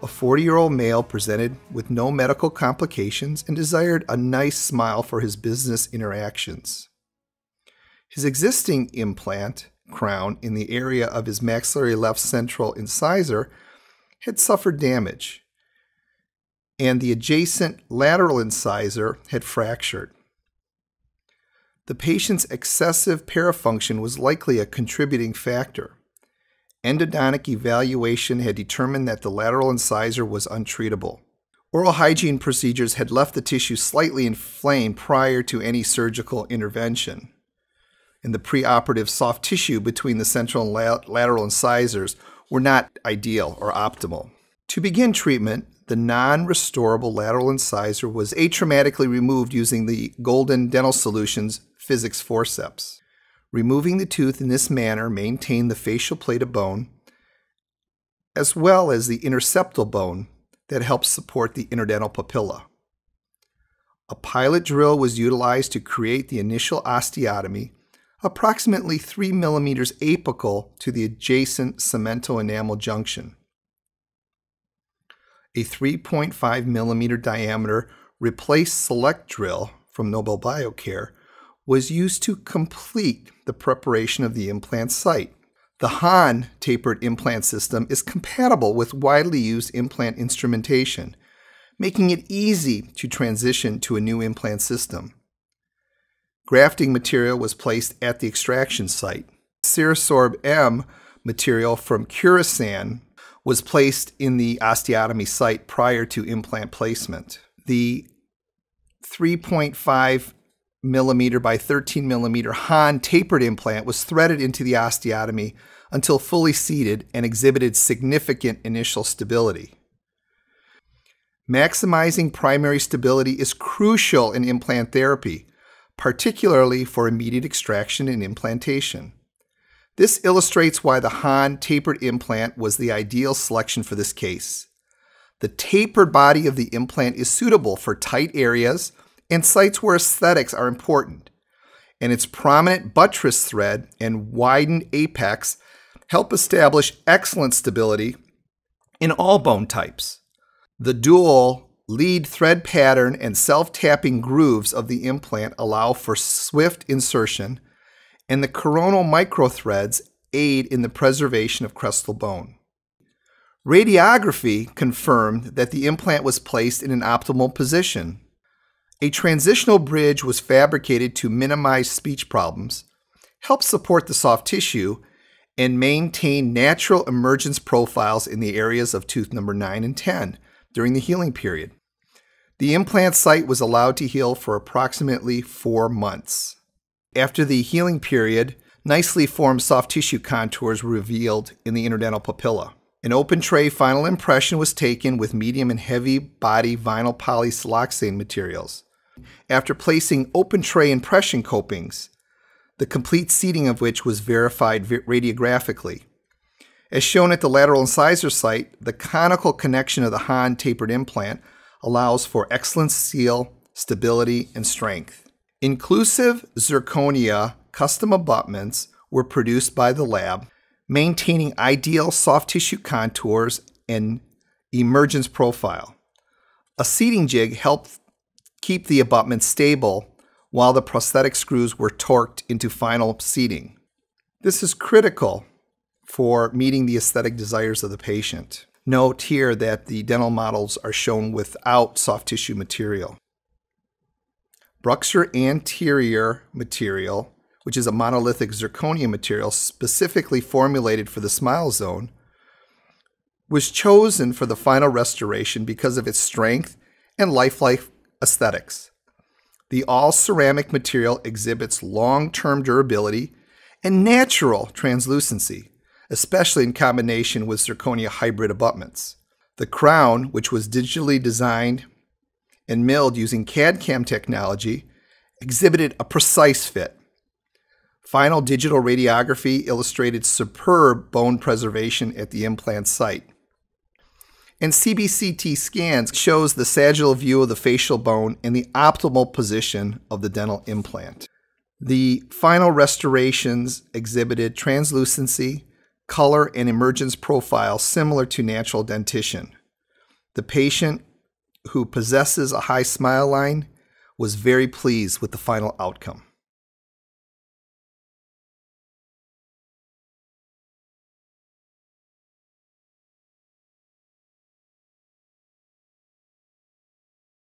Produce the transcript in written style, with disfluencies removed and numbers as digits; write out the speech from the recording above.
A 40-year-old male presented with no medical complications and desired a nice smile for his business interactions. His existing implant crown in the area of his maxillary left central incisor had suffered damage, and the adjacent lateral incisor had fractured. The patient's excessive parafunction was likely a contributing factor. Endodontic evaluation had determined that the lateral incisor was untreatable. Oral hygiene procedures had left the tissue slightly inflamed prior to any surgical intervention, and the preoperative soft tissue between the central and lateral incisors were not ideal or optimal. To begin treatment, the non-restorable lateral incisor was atraumatically removed using the Golden Dental Solutions Physics forceps. Removing the tooth in this manner maintained the facial plate of bone as well as the interceptal bone that helps support the interdental papilla. A pilot drill was utilized to create the initial osteotomy, approximately 3 millimeters apical to the adjacent cemento-enamel junction. A 3.5 millimeter diameter replace select drill from Nobel Biocare was used to complete the preparation of the implant site. The Hahn Tapered Implant system is compatible with widely used implant instrumentation, making it easy to transition to a new implant system. Grafting material was placed at the extraction site. Cerasorb M material from Curasan was placed in the osteotomy site prior to implant placement. The 3.5 millimeter by 13 millimeter Hahn tapered implant was threaded into the osteotomy until fully seated and exhibited significant initial stability. Maximizing primary stability is crucial in implant therapy, particularly for immediate extraction and implantation. This illustrates why the Hahn tapered implant was the ideal selection for this case. The tapered body of the implant is suitable for tight areas and sites where aesthetics are important, and its prominent buttress thread and widened apex help establish excellent stability in all bone types. The dual lead thread pattern and self-tapping grooves of the implant allow for swift insertion, and the coronal microthreads aid in the preservation of crestal bone. Radiography confirmed that the implant was placed in an optimal position. A transitional bridge was fabricated to minimize speech problems, help support the soft tissue, and maintain natural emergence profiles in the areas of tooth number 9 and 10 during the healing period. The implant site was allowed to heal for approximately 4 months. After the healing period, nicely formed soft tissue contours were revealed in the interdental papilla. An open tray final impression was taken with medium and heavy body vinyl polysiloxane materials. After placing open tray impression copings, the complete seating of which was verified radiographically. As shown at the lateral incisor site, the conical connection of the Hahn tapered implant allows for excellent seal, stability, and strength. Inclusive zirconia custom abutments were produced by the lab, maintaining ideal soft tissue contours and emergence profile. A seating jig helped keep the abutment stable while the prosthetic screws were torqued into final seating. This is critical for meeting the aesthetic desires of the patient. Note here that the dental models are shown without soft tissue material. Bruxer anterior material, which is a monolithic zirconia material specifically formulated for the smile zone, was chosen for the final restoration because of its strength and lifelike aesthetics. The all-ceramic material exhibits long-term durability and natural translucency, especially in combination with zirconia hybrid abutments. The crown, which was digitally designed and milled using CAD/CAM technology, exhibited a precise fit. Final digital radiography illustrated superb bone preservation at the implant site. And CBCT scans shows the sagittal view of the facial bone and the optimal position of the dental implant. The final restorations exhibited translucency, color, and emergence profiles similar to natural dentition. The patient, who possesses a high smile line, was very pleased with the final outcome.